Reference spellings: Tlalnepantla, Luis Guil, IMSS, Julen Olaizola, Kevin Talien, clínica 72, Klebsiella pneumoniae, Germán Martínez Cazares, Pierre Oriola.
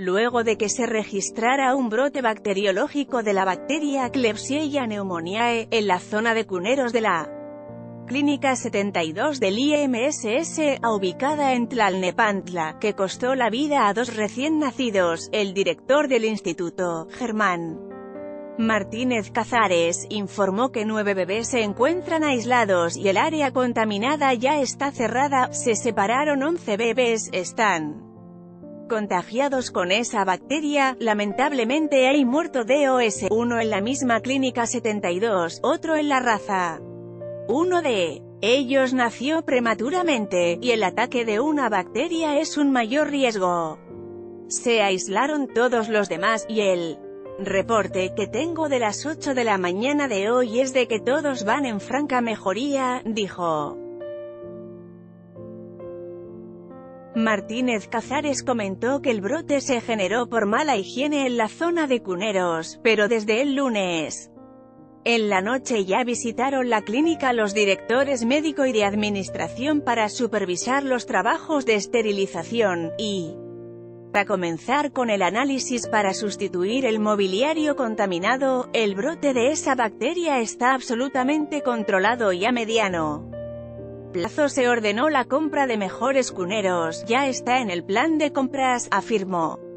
Luego de que se registrara un brote bacteriológico de la bacteria Klebsiella pneumoniae, en la zona de Cuneros de la Clínica 72 del IMSS, ubicada en Tlalnepantla, que costó la vida a 2 recién nacidos, el director del instituto, Germán Martínez Cazares, informó que 9 bebés se encuentran aislados y el área contaminada ya está cerrada. Se separaron 11 bebés, están contagiados con esa bacteria. Lamentablemente hay muerto dos, uno en la misma Clínica 72, otro en La Raza. Uno de ellos nació prematuramente, y el ataque de una bacteria es un mayor riesgo. Se aislaron todos los demás, y el reporte que tengo de las 8 de la mañana de hoy es de que todos van en franca mejoría, dijo. Martínez Cazares comentó que el brote se generó por mala higiene en la zona de Cuneros, pero desde el lunes en la noche ya visitaron la clínica los directores médico y de administración para supervisar los trabajos de esterilización, y para comenzar con el análisis para sustituir el mobiliario contaminado. El brote de esa bacteria está absolutamente controlado y a mediano plazo se ordenó la compra de mejores cuneros. Ya está en el plan de compras, afirmó.